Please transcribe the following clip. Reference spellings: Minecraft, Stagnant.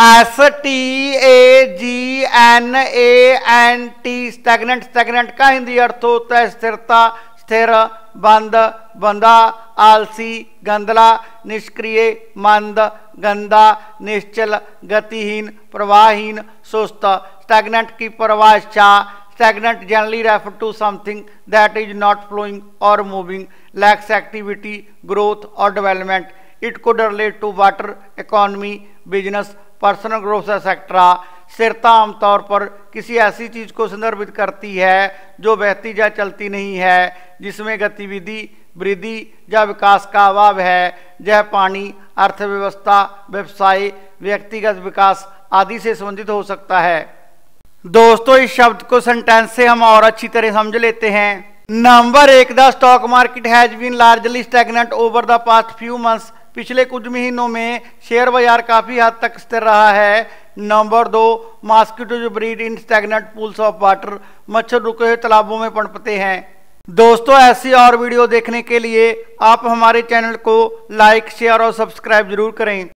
STAGNANT stagnant. Stagnant का हिंदी अर्थ होता है स्थिरता, स्थिर, बंद, बंदा, आलसी, गंदला, निष्क्रिय, मंद, गंदा, निश्चल, गतिहीन, प्रवाहहीन, सुस्त। स्टैगनेंट की परिभाषा, stagnant generally refer to something that is not flowing और मूविंग, लैक्स एक्टिविटी, ग्रोथ और development. It could relate to water, economy, business, personal growth etcetera. स्थिरता आमतौर पर किसी ऐसी चीज़ को संदर्भित करती है जो बहती या चलती नहीं है, जिसमें गतिविधि, वृद्धि या विकास का अभाव है। यह पानी, अर्थव्यवस्था, व्यवसाय, व्यक्तिगत विकास आदि से संबंधित हो सकता है। दोस्तों, इस शब्द को सेंटेंस से हम और अच्छी तरह समझ लेते हैं। Number 1, the stock market has been largely stagnant over the past few months. पिछले कुछ महीनों में शेयर बाजार काफ़ी हद तक स्थिर रहा है। Number 2, mosquitoes breed in stagnant pools of water. मच्छर रुके हुए तालाबों में पनपते हैं। दोस्तों, ऐसी और वीडियो देखने के लिए आप हमारे चैनल को लाइक, शेयर और सब्सक्राइब जरूर करें।